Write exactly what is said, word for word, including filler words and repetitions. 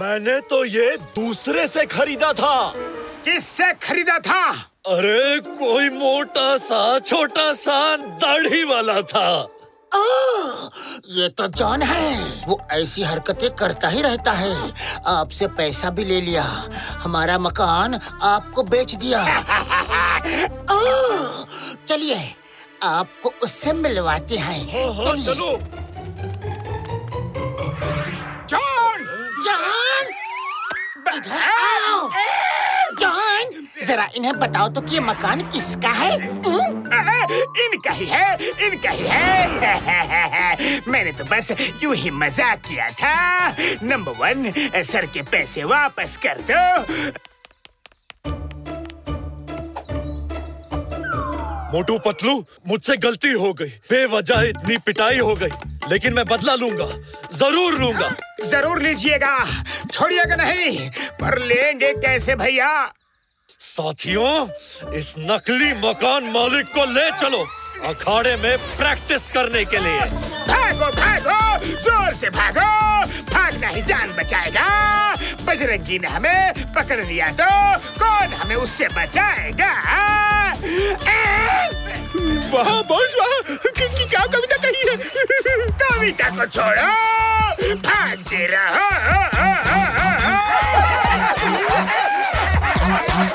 मैंने तो ये दूसरे से खरीदा था। किससे खरीदा था? अरे कोई मोटा सा छोटा सा दाढ़ी वाला था। ओ, ये तो जॉन है, वो ऐसी हरकतें करता ही रहता है। आपसे पैसा भी ले लिया, हमारा मकान आपको बेच दिया। चलिए आपको उससे मिलवाते हैं। हाँ, हाँ, चलो। जॉन, जॉन इधर आओ। जॉन जरा इन्हें बताओ तो कि ये मकान किसका है? इनका ही है, इनका ही है। मैंने तो बस यूं ही मजाक किया था। नंबर वन, सर के पैसे वापस कर दो। मोटू पतलू, मुझसे गलती हो गई, बेवजह इतनी पिटाई हो गई, लेकिन मैं बदला लूंगा, जरूर लूंगा। जरूर लीजिएगा, छोड़िएगा नहीं। पर लेंगे कैसे भैया? साथियों, इस नकली मकान मालिक को ले चलो अखाड़े में प्रैक्टिस करने के लिए। भागो भागो, जोर से भागो, भागना ही जान बचाएगा। बजरंगी ने हमें पकड़ लिया तो कौन हमें उससे बचाएगा? वाह बॉस, वाह, किसकी क्या कविता कही है? कविता को छोड़ो, भागते रहो।